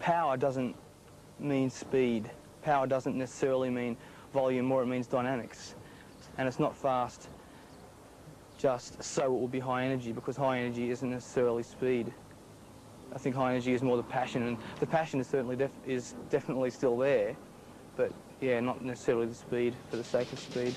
power doesn't mean speed. Power doesn't necessarily mean volume, or it means dynamics. And it's not fast just so it will be high energy, because high energy isn't necessarily speed. I think high energy is more the passion, and the passion is certainly definitely still there, but yeah, not necessarily the speed for the sake of speed.